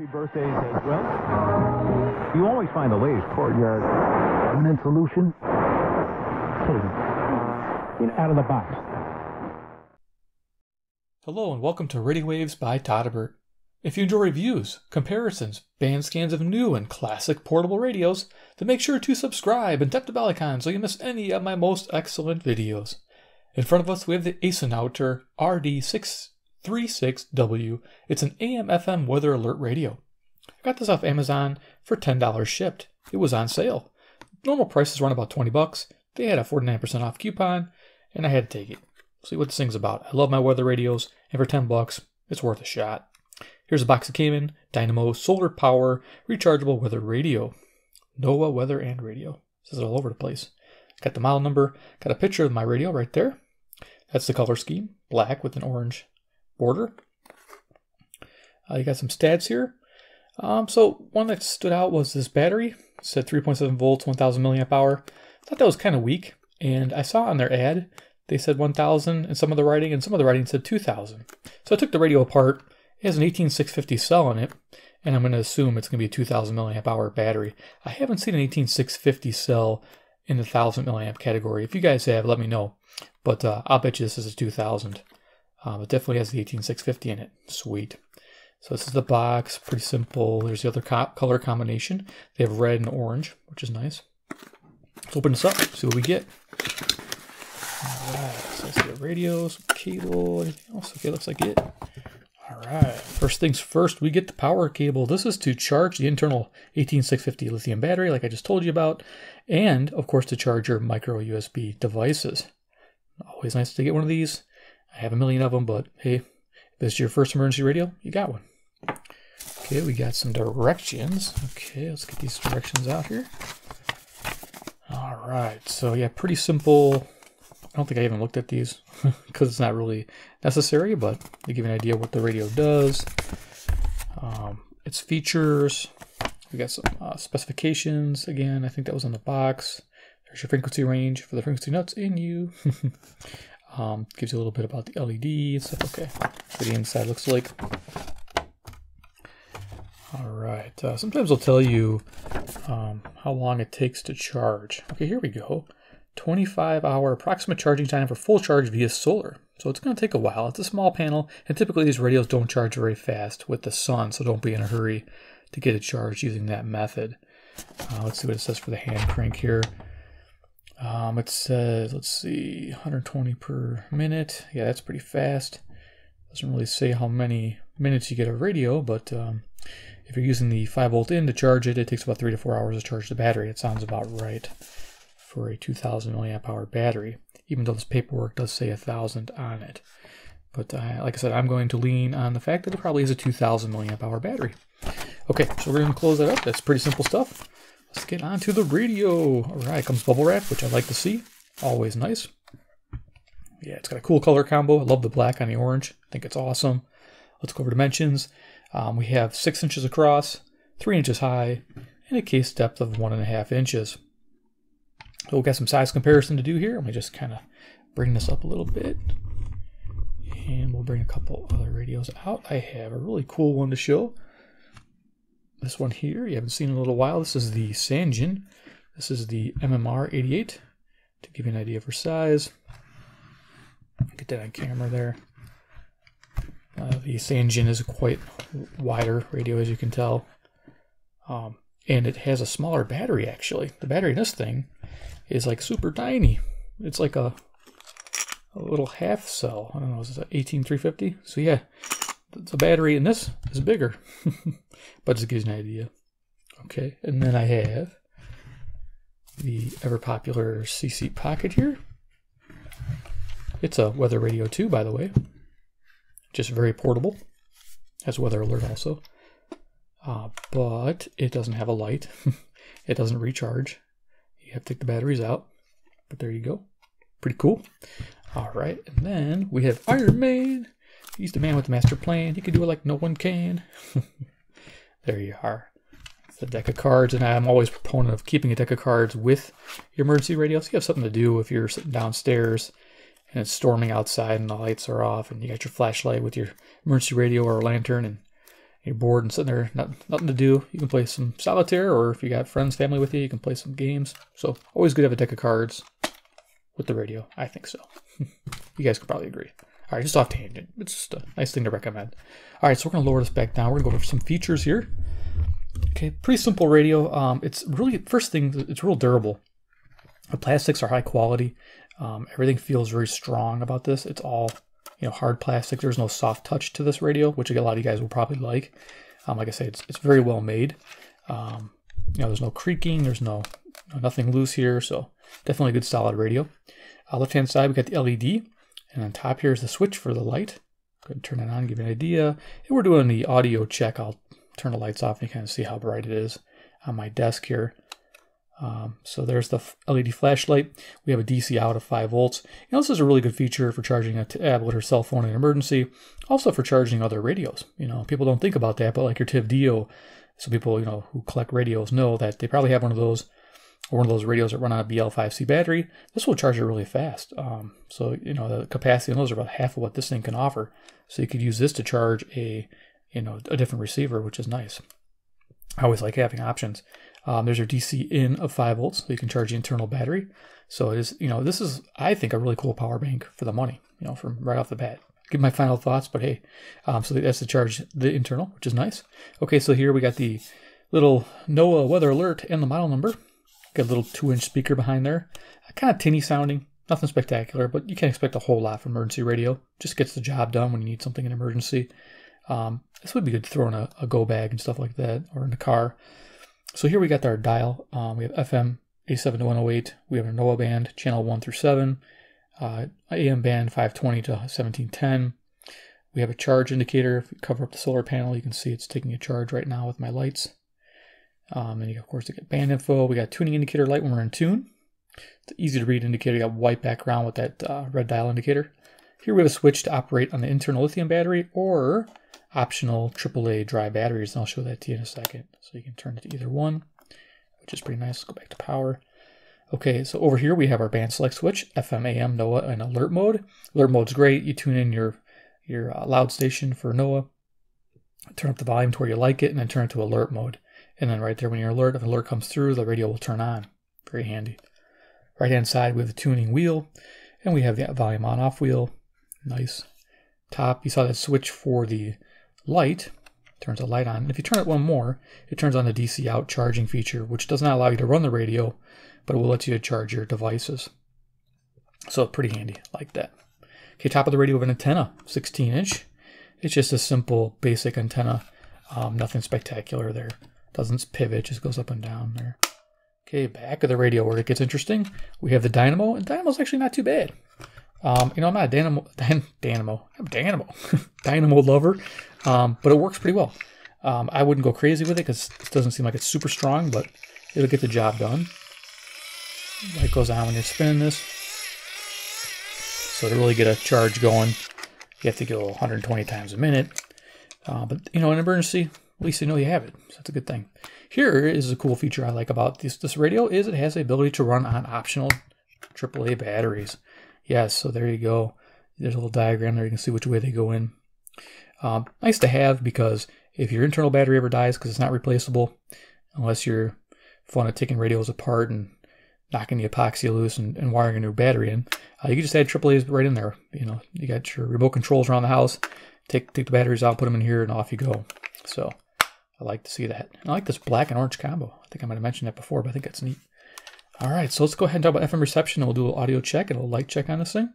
Happy birthdays as well. You always find the latest courtyard. Permanent solution? Kidding. Out of the box. Hello and welcome to Radio Waves by Todderbert. If you enjoy reviews, comparisons, band scans of new and classic portable radios, then make sure to subscribe and tap the bell icon so you miss any of my most excellent videos. In front of us we have the Accinouter RD-636W. It's an AM/FM weather alert radio. I got this off Amazon for $10 shipped. It was on sale. Normal prices run about 20 bucks. They had a 49% off coupon and I had to take it. See what this thing's about. I love my weather radios and for 10 bucks, it's worth a shot. Here's a box of Cayman Dynamo solar power rechargeable weather radio. NOAA weather and radio. This is all over the place. Got the model number, got a picture of my radio right there. That's the color scheme, black with an orange border. You got some stats here. So one that stood out was this battery. It said 3.7 volts, 1,000 milliamp hour. I thought that was kind of weak, and I saw on their ad they said 1,000 in some of the writing, and some of the writing said 2,000. So I took the radio apart. It has an 18650 cell in it, and I'm going to assume it's going to be a 2,000 milliamp hour battery. I haven't seen an 18650 cell in the 1,000 milliamp category. If you guys have, let me know. But I'll bet you this is a 2,000. It definitely has the 18650 in it. Sweet. So this is the box. Pretty simple. There's the other color combination. They have red and orange, which is nice. Let's open this up. See what we get. All right. So let's get radios, cable, anything else. Okay, looks like it. All right. First things first, we get the power cable. This is to charge the internal 18650 lithium battery, like I just told you about, and of course to charge your micro USB devices. Always nice to get one of these. I have a million of them, but hey, if this is your first emergency radio, you got one. Okay, we got some directions. Okay, let's get these directions out here. All right, so yeah, pretty simple. I don't think I even looked at these because it's not really necessary, but they give you an idea what the radio does, its features. We got some specifications. Again, I think that was on the box. There's your frequency range for the frequency nuts in you. Gives you a little bit about the LED and stuff. Okay, that's what the inside looks like. All right, sometimes they'll tell you how long it takes to charge. Okay, here we go. 25-hour approximate charging time for full charge via solar. So it's going to take a while. It's a small panel, and typically these radios don't charge very fast with the sun, so don't be in a hurry to get it charged using that method. Let's see what it says for the hand crank here. It says, let's see, 120 per minute. Yeah, that's pretty fast. Doesn't really say how many minutes you get a radio, but if you're using the 5-volt in to charge it, it takes about 3 to 4 hours to charge the battery. It sounds about right for a 2,000 milliamp hour battery, even though this paperwork does say 1,000 on it. But like I said, I'm going to lean on the fact that it probably is a 2,000 milliamp hour battery. Okay, so we're going to close that up. That's pretty simple stuff. Let's get on to the radio. All right, comes bubble wrap, which I like to see. Always nice. Yeah, it's got a cool color combo. I love the black on the orange. I think it's awesome. Let's go over dimensions. We have 6 inches across, 3 inches high, and a case depth of 1.5 inches. So we've got some size comparison to do here. Let me just kind of bring this up a little bit. And we'll bring a couple other radios out. I have a really cool one to show. This one here, you haven't seen in a little while. This is the Sanjin. This is the MMR88, to give you an idea of her size. Get that on camera there. The Sanjin is a quite wider radio, as you can tell. And it has a smaller battery, actually. The battery in this thing is like super tiny. It's like a little half cell. I don't know, is it 18350? So yeah, the battery in this is bigger. But it gives you an idea. Okay, and then I have the ever-popular CC Pocket here. It's a weather radio too, by the way. Just very portable. Has weather alert also. But it doesn't have a light. It doesn't recharge. You have to take the batteries out. But there you go. Pretty cool. All right, and then we have Iron Maiden. He's the man with the master plan. He can do it like no one can. There you are. It's a deck of cards, and I'm always a proponent of keeping a deck of cards with your emergency radio. So you have something to do if you're sitting downstairs and it's storming outside and the lights are off and you got your flashlight with your emergency radio or lantern and you're bored and sitting there, nothing to do, you can play some solitaire, or if you got friends, family with you, you can play some games. So always good to have a deck of cards with the radio. I think so. You guys could probably agree. All right, just off tangent. It's just a nice thing to recommend. All right, so we're going to lower this back down. We're going to go over some features here. Okay, pretty simple radio. It's really, first thing, it's real durable. The plastics are high quality. Everything feels very strong about this. It's all, you know, hard plastic. There's no soft touch to this radio, which a lot of you guys will probably like. Like I say, it's very well made. You know, there's no creaking. There's nothing loose here. So definitely a good solid radio. Left-hand side, we got the LED. And on top here is the switch for the light. Go ahead and turn it on, give you an idea. And we're doing the audio check. I'll turn the lights off and you kind of see how bright it is on my desk here. So there's the LED flashlight. We have a DC out of 5 volts. You know, this is a really good feature for charging a tablet or cell phone in an emergency. Also for charging other radios. You know, people don't think about that, but like your TivDio, some people, you know, who collect radios know that they probably have one of those, or one of those radios that run on a BL5C battery. This will charge it really fast. So, you know, the capacity on those are about half of what this thing can offer. So you could use this to charge a, you know, a different receiver, which is nice. I always like having options. There's your DC in of 5 volts, so you can charge the internal battery. So it is, you know, this is, I think, a really cool power bank for the money, you know, from right off the bat. Give my final thoughts, but hey, so that's to charge the internal, which is nice. Okay, so here we got the little NOAA weather alert and the model number. Got a little 2-inch speaker behind there. Kind of tinny sounding, nothing spectacular, but you can't expect a whole lot from emergency radio. Just gets the job done when you need something in emergency. This would be good to throw in a go bag and stuff like that, or in the car. So here we got our dial. We have FM 87 to 108. We have our NOAA band, channel 1 through 7. AM band 520 to 1710. We have a charge indicator. If we cover up the solar panel, you can see it's taking a charge right now with my lights. And of course, you get band info. We got tuning indicator light when we're in tune. It's an easy to read indicator. You got white background with that red dial indicator. Here we have a switch to operate on the internal lithium battery or optional AAA dry batteries. And I'll show that to you in a second. So you can turn it to either one, which is pretty nice. Let's go back to power. Okay, so over here we have our band select switch, FM, AM, NOAA, and alert mode. Alert mode's great. You tune in your loud station for NOAA. Turn up the volume to where you like it, and then turn it to alert mode. And then right there, when you're alert, if an alert comes through, the radio will turn on. Very handy. Right-hand side, we have the tuning wheel, and we have the volume on-off wheel. Nice. Top, you saw that switch for the light. Turns the light on. And if you turn it one more, it turns on the DC out charging feature, which does not allow you to run the radio, but it will let you charge your devices. So pretty handy, like that. Okay, top of the radio of an antenna, 16-inch. It's just a simple, basic antenna. Nothing spectacular there. Doesn't pivot, just goes up and down there. Okay, back of the radio where it gets interesting. We have the dynamo, and dynamo's actually not too bad. You know, I'm not a dynamo lover, but it works pretty well. I wouldn't go crazy with it because it doesn't seem like it's super strong, but it'll get the job done. Light goes on when you're spinning this. So to really get a charge going, you have to go 120 times a minute. But, you know, in an emergency, at least you know you have it, so that's a good thing. Here is a cool feature I like about this radio is it has the ability to run on optional AAA batteries. Yes, so there you go. There's a little diagram there. You can see which way they go in. Nice to have because if your internal battery ever dies, because it's not replaceable, unless you're fond of taking radios apart and knocking the epoxy loose and wiring a new battery in, you can just add AAAs right in there. You know, you got your remote controls around the house. Take the batteries out, put them in here, and off you go. So I like to see that. And I like this black and orange combo. I think I might have mentioned that before, but I think that's neat. All right, so let's go ahead and talk about FM reception, and we'll do a little audio check and a little light check on this thing.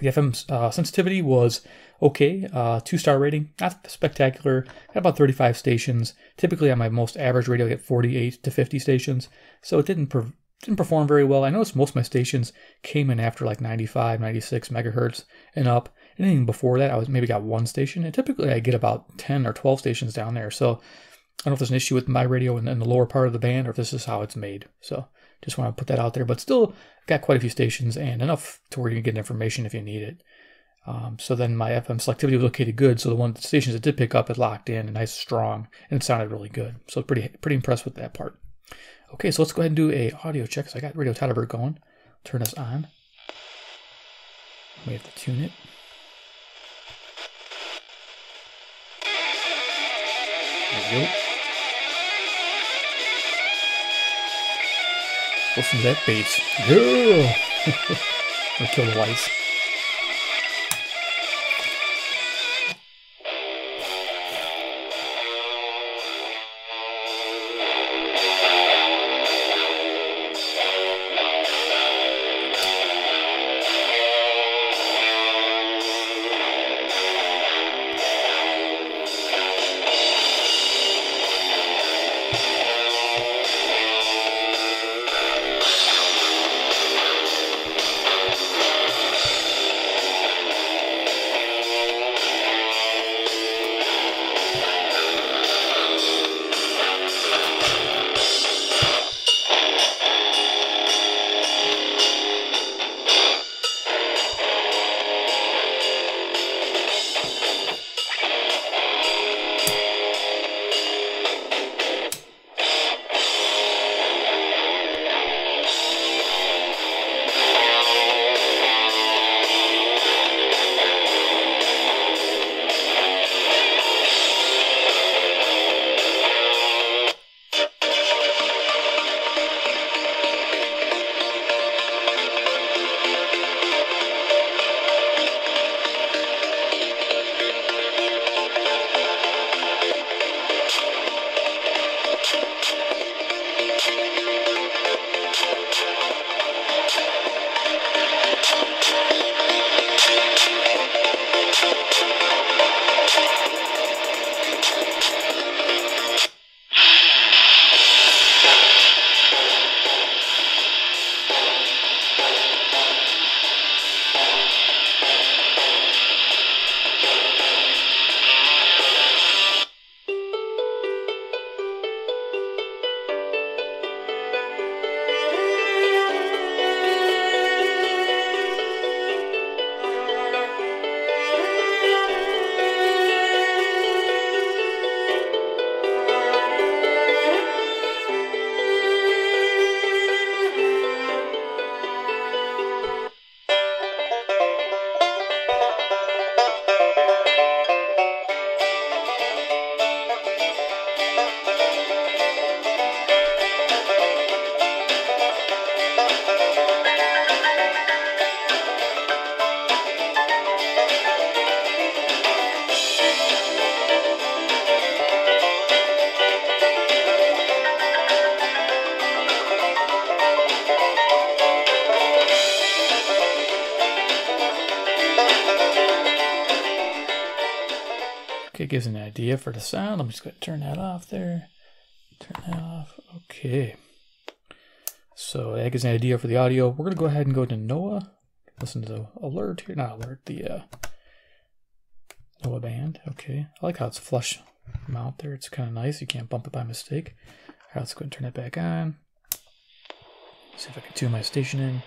The FM sensitivity was okay, 2-star rating, not spectacular. Got about 35 stations. Typically on my most average radio, I get 48 to 50 stations, so it didn't perform very well. I noticed most of my stations came in after like 95, 96 megahertz and up. And even before that, I was maybe got one station, and typically I get about 10 or 12 stations down there. So I don't know if there's an issue with my radio in the lower part of the band, or if this is how it's made. So just want to put that out there. But still got quite a few stations and enough to where you can get information if you need it. So then my FM selectivity was okay to good. So the one the stations that did pick up, it locked in and nice strong, and it sounded really good. So pretty impressed with that part. Okay, so let's go ahead and do a audio check. So I got Radio Todderbert going. Turn this on. We have to tune it. There we go. Listen to that bass. Yeah! I'll kill the lights. Gives an idea for the sound. I'm just going to turn that off there. Turn that off. Okay. So that gives an idea for the audio. We're going to go ahead and go to NOAA. Listen to the alert here. Not alert, the NOAA band. Okay. I like how it's flush mount there. It's kind of nice. You can't bump it by mistake. All right, let's go ahead and turn it back on. See if I can tune my station in.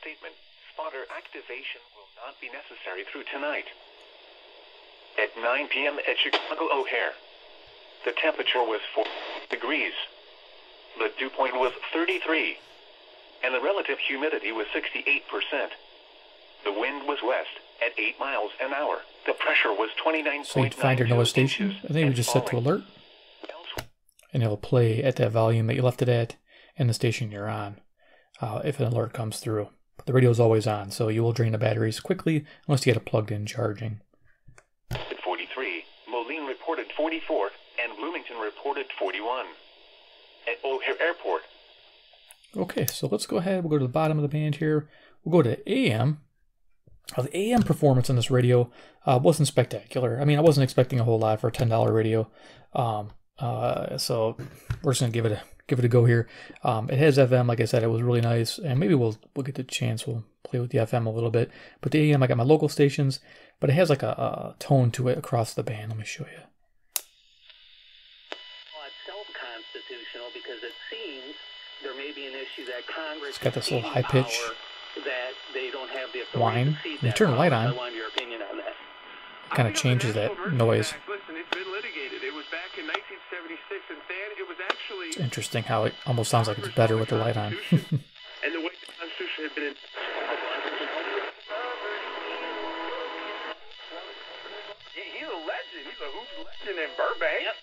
Statement. Spotter activation will not be necessary through tonight. At 9 p.m. at Chicago O'Hare, the temperature was 4 degrees, the dew point was 33, and the relative humidity was 68%. The wind was west at 8 miles an hour. The pressure was 29.9. So you can find your NOAA station. I think we just set to alert, and it'll play at that volume that you left it at and the station you're on if an alert comes through. But the radio is always on, so you will drain the batteries quickly unless you get it plugged in charging. 43, Moline reported 44, and Bloomington reported 41 at O'Hare Airport. Okay, so let's go ahead. We'll go to the bottom of the band here. We'll go to AM. Oh, the AM performance on this radio wasn't spectacular. I mean, I wasn't expecting a whole lot for a $10 radio. So we're just gonna give it a go here. It has FM, like I said, it was really nice, and maybe we'll get the chance. We'll play with the FM a little bit, but the AM I got my local stations, but it has like a tone to it across the band. Let me show you. Well, it's self-constitutional because it seems there may be an issue that Congress. It's got this little high pitch. That they don't have the authority whine. To you turn the light on. It kind of changes that noise. Listen, it's been litigated. It was back in 1976, and it was actually. It's interesting how it almost sounds like it's better with the light on. And the way the Constitution had been. In He's a hoop legend in Burbank. Yep.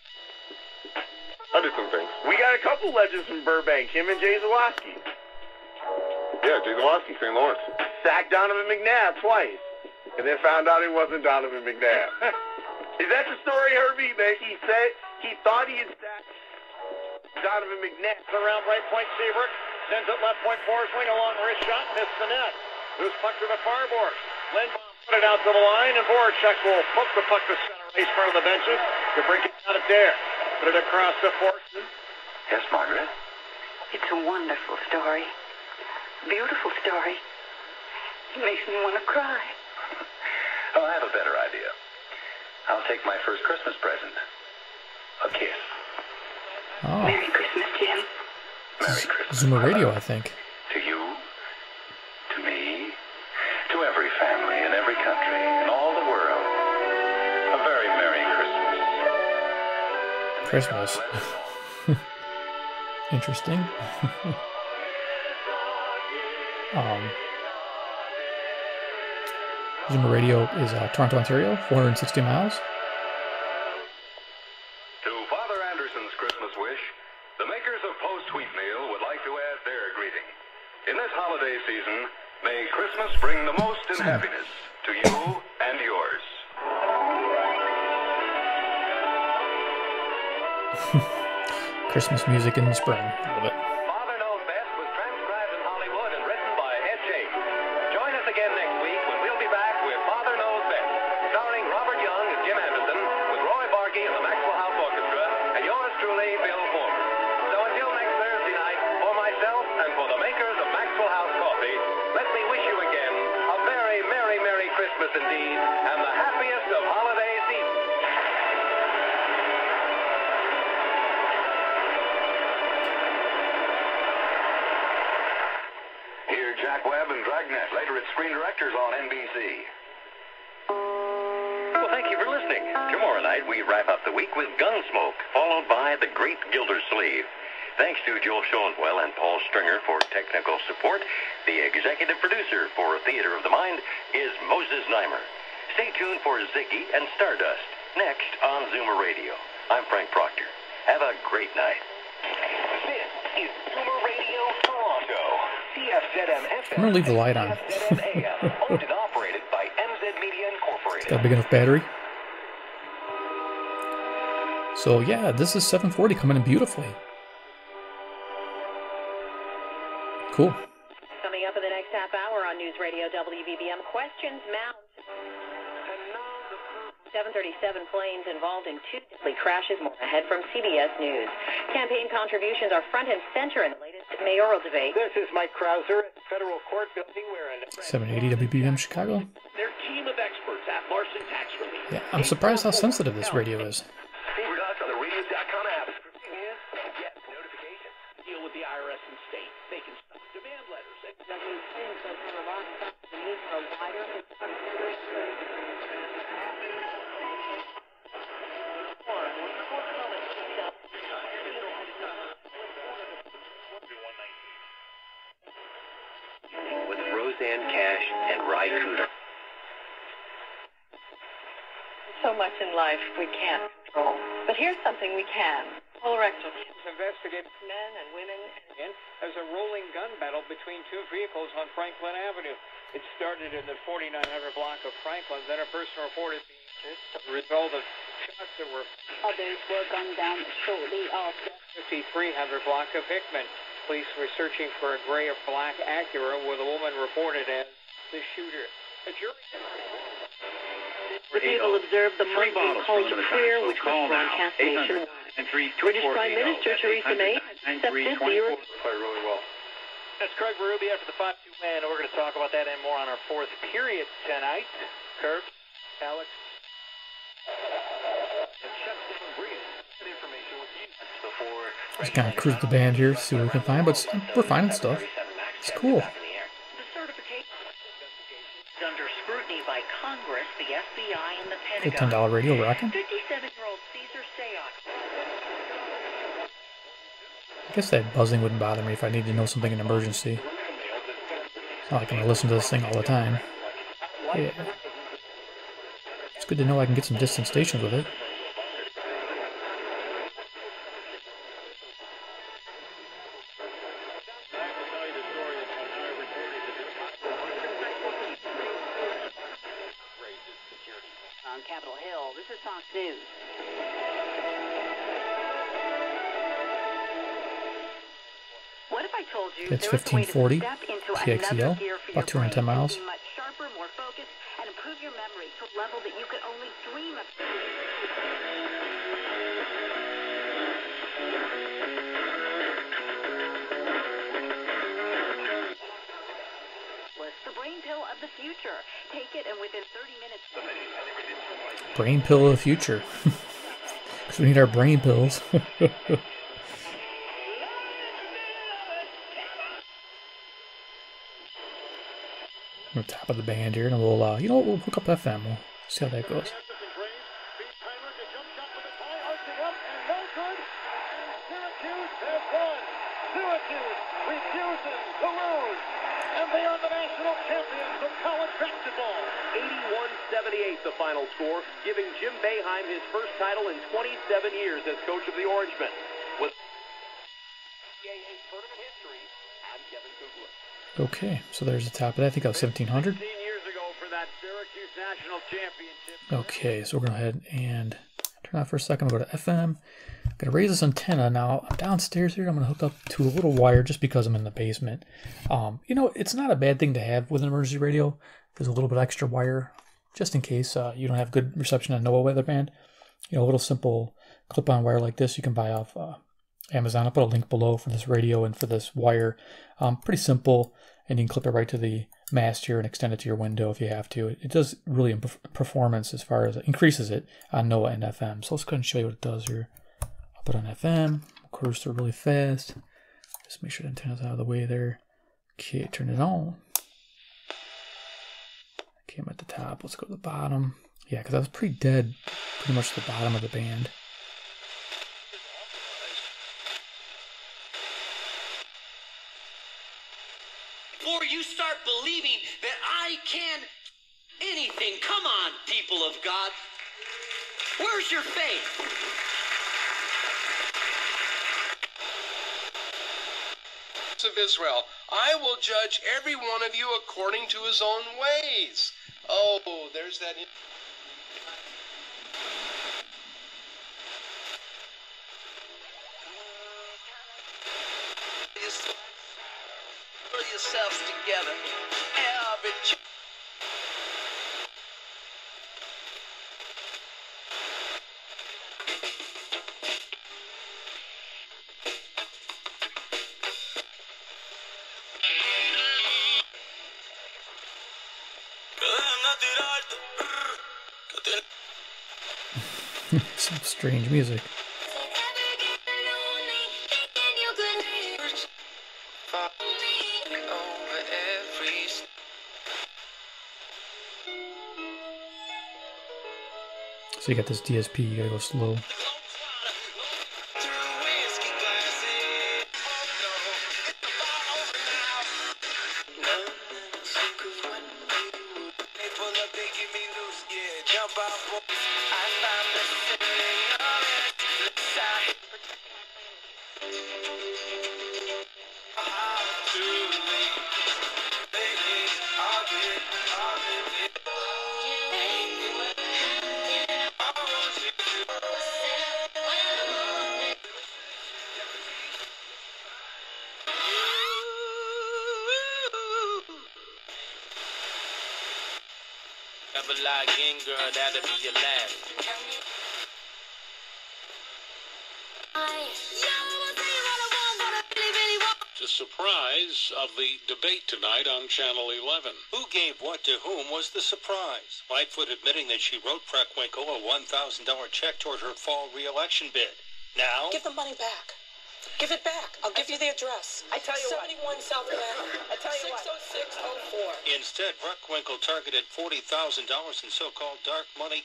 I did some things. We got a couple legends from Burbank, him and Jay Zawoski. Yeah, Jay Zawoski, St. Lawrence. Sacked Donovan McNabb twice, and then found out it wasn't Donovan McNabb. Is that the story, Herbie, that he said he thought he had sacked Donovan McNabb? Around right point, Seabrook sends it left point forward, swing along wrist shot, missed the net. Loose puck to the far board. Lindbaum put it out to the line, and Voracek will poke the puck to center ice front of the benches to bring it out of there. Put it across the forces. Yes, Margaret? It's a wonderful story. Beautiful story. It makes me want to cry. Oh, I have a better idea. I'll take my first Christmas present. A kiss. Oh. Merry Christmas, Jim. Merry Christmas. Zoomer Radio, I think. To you, to me, to every family in every country in all the world. A very Merry Christmas. Christmas. Interesting. Zoomer Radio is Toronto, Ontario, 460 miles. To Father Anderson's Christmas wish, the makers of Post Wheat Meal would like to add their greeting. In this holiday season, may Christmas bring the most in happiness to you and yours. Christmas music in the spring, a little bit. Screen Directors on NBC. Well, thank you for listening. Tomorrow night, we wrap up the week with Gunsmoke, followed by The Great Gildersleeve. Thanks to Joel Schoenwell and Paul Stringer for technical support. The executive producer for Theater of the Mind is Moses Neimer. Stay tuned for Ziggy and Stardust, next on Zoomer Radio. I'm Frank Proctor. Have a great night. This is Zoomer Radio Toronto. I'm going to leave the light on. It's got a big enough battery. So yeah, this is 740 coming in beautifully. Cool. Coming up in the next half hour on News Radio WBBM, questions mount. 737 planes involved in two deadly crashes. More ahead from CBS News. Campaign contributions are front and center in the latest mayoral debate. This is Mike Krauser at the federal court building. We're in 780 WBBM Chicago. Their team of experts at Larson Tax Relief. Yeah, I'm surprised how sensitive this radio is. Favorite us on the radio.com app. Get notifications. Deal with the IRS and state. They can stop demand letters. So much in life we can't control, but here's something we can. Colorectal cancer. Investigate men and women. And there's a rolling gun battle between two vehicles on Franklin Avenue. It started in the 4900 block of Franklin. Then a person reported the result of shots that were. Others were gunned down shortly after. 5300 block of Hickman. Police were searching for a gray or black Acura with a woman reported as the shooter. A jury. The people observed the monthly culture fair, which was broadcast nationwide. British Prime Minister Theresa May accepted the Euro. Really well. That's Craig Berube after the 5-2 man. We're going to talk about that and more on our fourth period tonight. Kurt, Alex, and Chef Dan Breeze. That information with you. That's before. Just kind of cruise the band here, see what we can find, but we're finding stuff. It's cool. By Congress, the FBI, and the Pentagon. $10 radio rocking. 57-year-old Cesar Sayoc. I guess that buzzing wouldn't bother me if I need to know something in an emergency. It's not like I'm going to listen to this thing all the time. Yeah. It's good to know I can get some distant stations with it. on Capitol Hill. This is Fox News. What if I told you it's 1540 KXEL, about 210 miles. Much sharper, more focused, and improve your memory to a level that you could only dream of. Brain pill of the future. Take it and within 30 minutes. Brain pill of the future. Because we need our brain pills. On top of the band here, and we'll you know what, we'll hook up FM. We'll see how that goes. Giving Jim Boeheim his first title in 27 years as coach of the Orangemen. With NCAA tournament history, I'm Kevin Kugler. Okay, so there's the top of that. I think I was 1700. 15 years ago for that Syracuse National Championship. Okay, so we're going to go ahead and turn off for a second. We'll go to FM. I'm going to raise this antenna. Now, I'm downstairs here. I'm going to hook up to a little wire just because I'm in the basement. You know, it's not a bad thing to have with an emergency radio. There's a little bit extra wire, just in case you don't have good reception on NOAA weatherband. You know, a little simple clip-on wire like this you can buy off Amazon. I'll put a link below for this radio and for this wire. Pretty simple, and you can clip it right to the mast here and extend it to your window if you have to. It does really performance as far as it increases it on NOAA and FM. So let's go ahead and show you what it does here. I'll put on FM, cruise through really fast. Just make sure the antenna's out of the way there. Okay, turn it on. Came at the top. Let's go to the bottom. Yeah, because I was pretty dead, pretty much to the bottom of the band. Before you start believing that I can anything, come on, people of God. Where's your faith? Of Israel, I will judge every one of you according to his own ways. Oh, there's that. Put yourselves together. Some strange music. So you got this DSP, you gotta go slow. The surprise of the debate tonight on Channel 11. Who gave what to whom was the surprise. Lightfoot admitting that she wrote Preckwinkle a $1,000 check toward her fall re-election bid. Now... Give the money back. Give it back. I'll give you the address. I tell you 71 South Avenue. I tell you 60604. Instead, Preckwinkle targeted $40,000 in so-called dark money...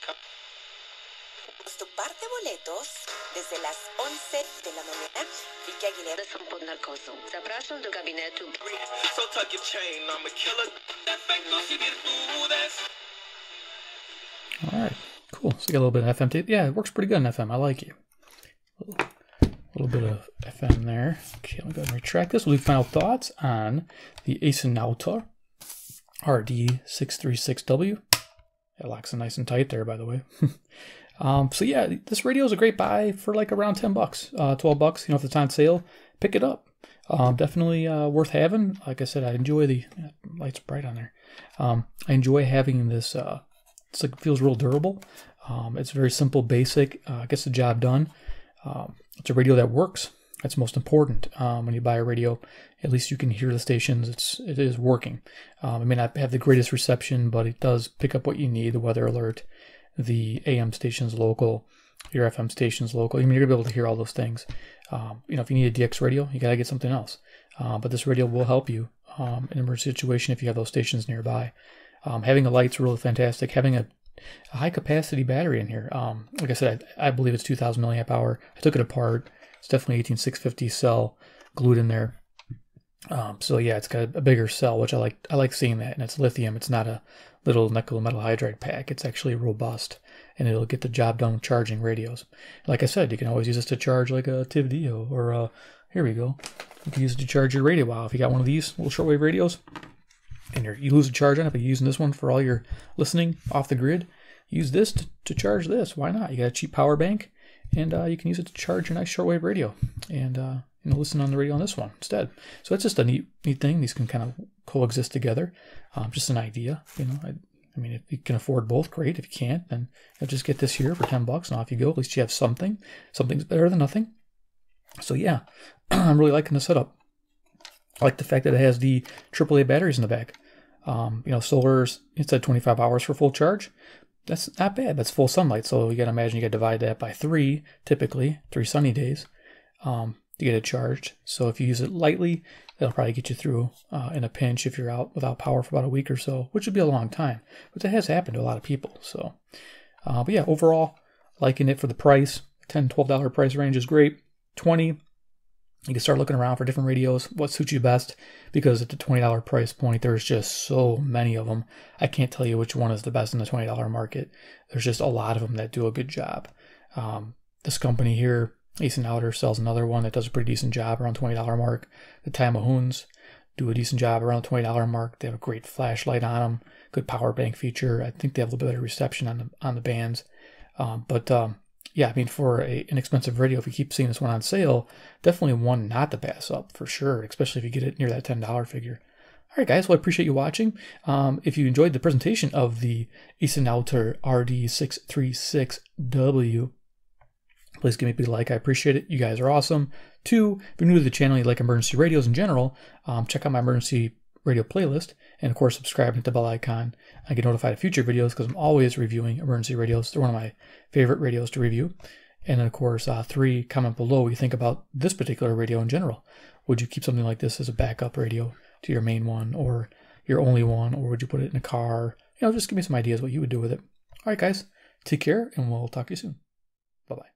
Tu par de boletos desde las 11 de la mañana y que Aguilera son por narcoso. Se abrazan del gabinete. So tuck your chain, I'm a killer. Defectos y virtudes. All right, cool. So you got a little bit of FM tape. Yeah, it works pretty good in FM. I like it. A little bit of FM there. Okay, let me go ahead and retract this. We'll do final thoughts on the Accinouter RD-636W. It locks in nice and tight there, by the way. So yeah, this radio is a great buy for like around $10, $12, you know, if it's on sale, pick it up. Definitely worth having. Like I said, I enjoy the light's bright on there. I enjoy having this. It's like, feels real durable. It's very simple, basic, gets the job done. It's a radio that works. That's most important. When you buy a radio, at least you can hear the stations. It is working. It may not have the greatest reception, but it does pick up what you need, the weather alert, the AM station's local, your FM station's local. I mean, you're going to be able to hear all those things. You know, if you need a DX radio, you got to get something else. But this radio will help you in an emergency situation if you have those stations nearby. Having a light's really fantastic. Having a high-capacity battery in here. Like I said, I believe it's 2,000 milliamp hour. I took it apart. It's definitely 18650 cell glued in there. So yeah, it's got a bigger cell, which I like. I like seeing that, and it's lithium. It's not a little nickel metal hydride pack. It's actually robust, and it'll get the job done with charging radios. Like I said, you can always use this to charge like a TivDio or a, here we go. You can use it to charge your radio. Wow, if you got one of these little shortwave radios, and you lose a charge on it, but you're using this one for all your listening off the grid, use this to charge this. Why not? You got a cheap power bank, and you can use it to charge your nice shortwave radio, and you know, listen on the radio on this one instead. So it's just a neat thing. These can kind of coexist together. Just an idea, you know. I mean, if you can afford both, great. If you can't, then you'll just get this here for $10, and off you go. At least you have something. Something's better than nothing. So yeah, I'm really liking the setup. I like the fact that it has the AAA batteries in the back. You know, solar's, it said 25 hours for full charge. That's not bad. That's full sunlight. So you got to imagine you got to divide that by three, typically, three sunny days to get it charged. So if you use it lightly, that'll probably get you through in a pinch if you're out without power for about a week or so, which would be a long time. But that has happened to a lot of people. So, but yeah, overall, liking it for the price. $10, $12 price range is great. $20, you can start looking around for different radios, what suits you best, because at the $20 price point, there's just so many of them. I can't tell you which one is the best in the $20 market. There's just a lot of them that do a good job. This company here, Accinouter, sells another one that does a pretty decent job around the $20 mark. The Tamahoons do a decent job around the $20 mark. They have a great flashlight on them, good power bank feature. I think they have a little bit better reception on the bands. Yeah, I mean, for an inexpensive radio, if you keep seeing this one on sale, definitely one not to pass up for sure, especially if you get it near that $10 figure. All right, guys, well, I appreciate you watching. If you enjoyed the presentation of the Accinouter RD-636W, please give me a big like. I appreciate it. You guys are awesome. 2, if you're new to the channel, you like emergency radios in general, check out my emergency radio playlist, and of course subscribe and hit the bell icon. I get notified of future videos because I'm always reviewing emergency radios. They're one of my favorite radios to review. And then of course 3, comment below what you think about this particular radio in general. Would you keep something like this as a backup radio to your main one or your only one, or would you put it in a car? You know, just give me some ideas what you would do with it. All right, guys, take care, and we'll talk to you soon. Bye-bye.